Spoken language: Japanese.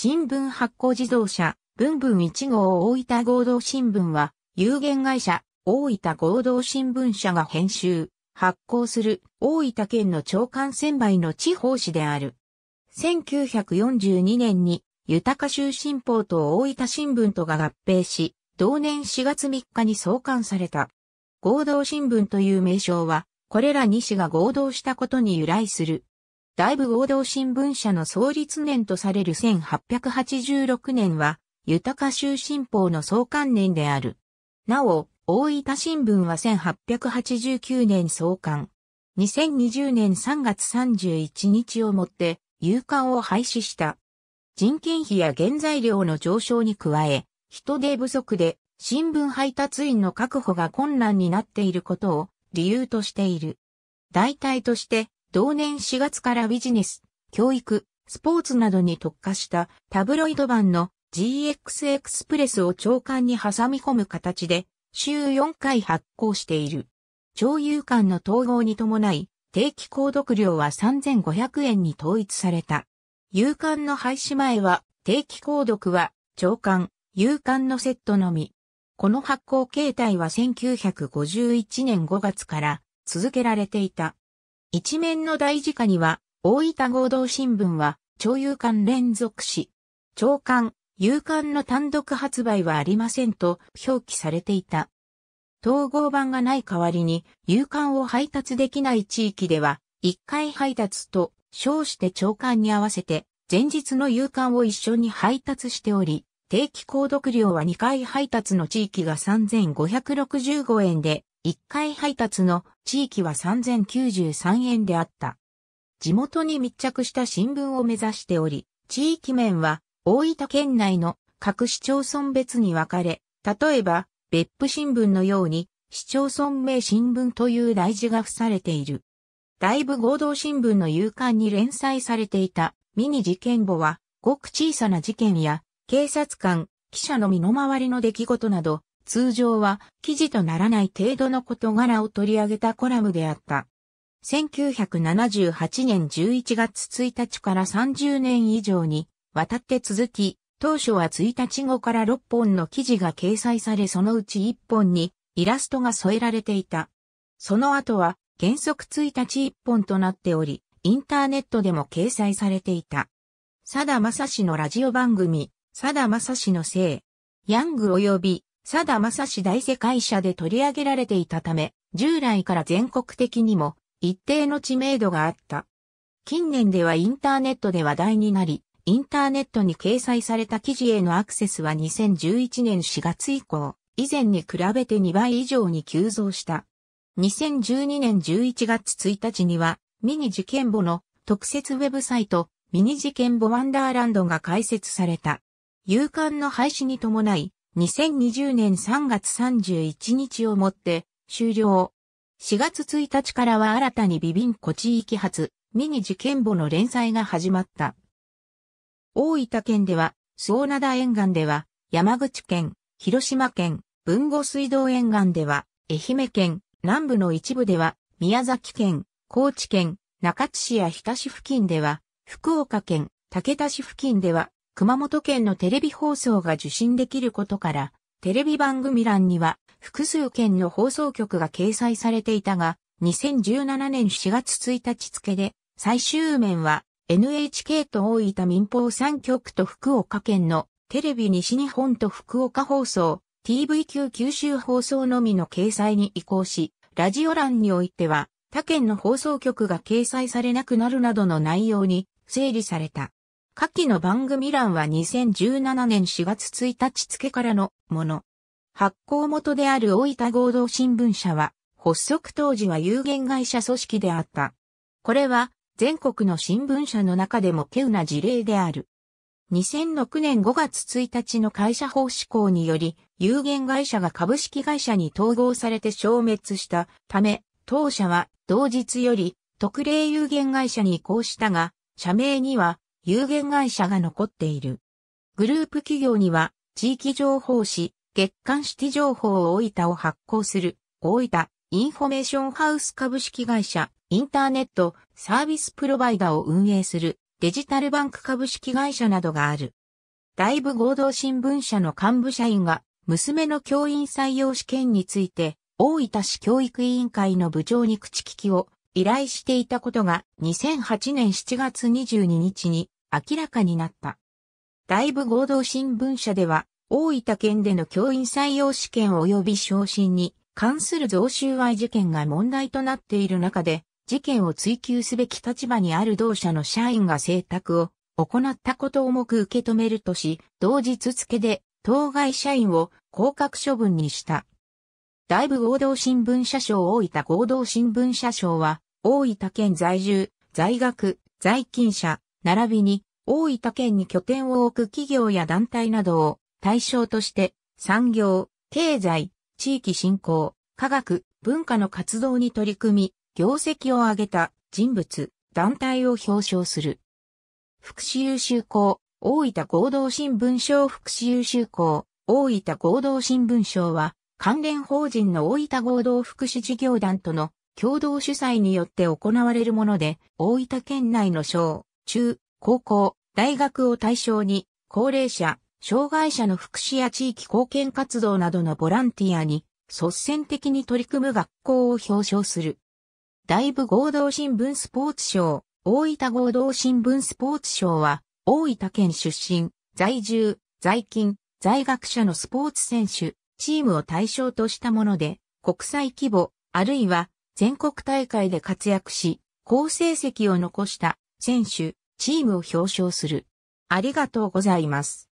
新聞発行自動車、ぶんぶん1号を大分合同新聞は、有限会社、大分合同新聞社が編集、発行する大分県の朝刊専売の地方紙である。1942年に、豊州新報と大分新聞とが合併し、同年4月3日に創刊された。合同新聞という名称は、これら2紙が合同したことに由来する。大部合同新聞社の創立年とされる1886年は、豊州新報の創刊年である。なお、大分新聞は1889年創刊。2020年3月31日をもって、夕刊を廃止した。人件費や原材料の上昇に加え、人手不足で新聞配達員の確保が困難になっていることを理由としている。代替として、同年4月からビジネス、教育、スポーツなどに特化したタブロイド版の GX エクスプレスを朝刊に挟み込む形で週4回発行している。朝夕刊の統合に伴い、定期購読料は3500円に統一された。夕刊の廃止前は、定期購読は朝刊、夕刊のセットのみ。この発行形態は1951年5月から続けられていた。一面の大字架には、大分合同新聞は、朝夕刊連続紙。朝刊、夕刊の単独発売はありませんと表記されていた。統合版がない代わりに、夕刊を配達できない地域では、一回配達と称して朝刊に合わせて、前日の夕刊を一緒に配達しており、定期購読料は2回配達の地域が3565円で、1回配達の地域は3093円であった。地元に密着した新聞を目指しており、地域面は大分県内の各市町村別に分かれ、例えば別府新聞のように市町村名新聞という大字が付されている。大部合同新聞の夕刊に連載されていたミニ事件簿は、ごく小さな事件や警察官、記者の身の回りの出来事など、通常は記事とならない程度の事柄を取り上げたコラムであった。1978年11月1日から30年以上にわたって続き、当初は1日号から6本の記事が掲載されそのうち1本にイラストが添えられていた。その後は原則1日1本となっており、インターネットでも掲載されていた。さだまさしのラジオ番組、さだまさしの生、ヤング及びさだまさし大世界社で取り上げられていたため、従来から全国的にも一定の知名度があった。近年ではインターネットで話題になり、インターネットに掲載された記事へのアクセスは2011年4月以降、以前に比べて2倍以上に急増した。2012年11月1日には、ミニ事件簿の特設ウェブサイト、ミニ事件簿ワンダーランドが開設された。夕刊の廃止に伴い、2020年3月31日をもって終了。4月1日からは新たにビビンコ地域発ミニ事件簿の連載が始まった。大分県では、周防灘沿岸では、山口県、広島県、豊後水道沿岸では、愛媛県、南部の一部では、宮崎県、高知県、中津市や日田市付近では、福岡県、竹田市付近では、熊本県のテレビ放送が受信できることから、テレビ番組欄には複数県の放送局が掲載されていたが、2017年4月1日付で、最終面は NHK と大分民放3局と福岡県のテレビ西日本と福岡放送、TVQ 九州放送のみの掲載に移行し、ラジオ欄においては他県の放送局が掲載されなくなるなどの内容に整理された。下記の番組欄は2017年4月1日付からのもの。発行元である大分合同新聞社は、発足当時は有限会社組織であった。これは全国の新聞社の中でも稀有な事例である。2006年5月1日の会社法施行により、有限会社が株式会社に統合されて消滅したため、当社は同日より特例有限会社に移行したが、社名には、有限会社が残っている。グループ企業には、地域情報誌、月刊シティ情報大分を発行する、大分インフォメーションハウス株式会社、インターネットサービスプロバイダを運営する、デジタルバンク株式会社などがある。大部合同新聞社の幹部社員が、娘の教員採用試験について、大分市教育委員会の部長に口利きを依頼していたことが2008年7月22日に明らかになった。大部合同新聞社では、大分県での教員採用試験及び昇進に関する贈収賄事件が問題となっている中で、事件を追及すべき立場にある同社の社員が請託を行ったことを重く受け止めるとし、同日付で、当該社員を降格処分にした。大部合同新聞社賞大分合同新聞社賞は、大分県在住、在学、在勤者、並びに大分県に拠点を置く企業や団体などを対象として、産業、経済、地域振興、科学、文化の活動に取り組み、業績を上げた人物、団体を表彰する。福祉優秀校。大分合同新聞賞福祉優秀校、大分合同新聞賞は、関連法人の大分合同福祉事業団との共同主催によって行われるもので、大分県内の小、中、高校、大学を対象に、高齢者、障害者の福祉や地域貢献活動などのボランティアに、率先的に取り組む学校を表彰する。大部合同新聞スポーツ賞、大分合同新聞スポーツ賞は、大分県出身、在住、在勤、在学者のスポーツ選手、チームを対象としたもので、国際規模、あるいは全国大会で活躍し、好成績を残した選手、チームを表彰する。ありがとうございます。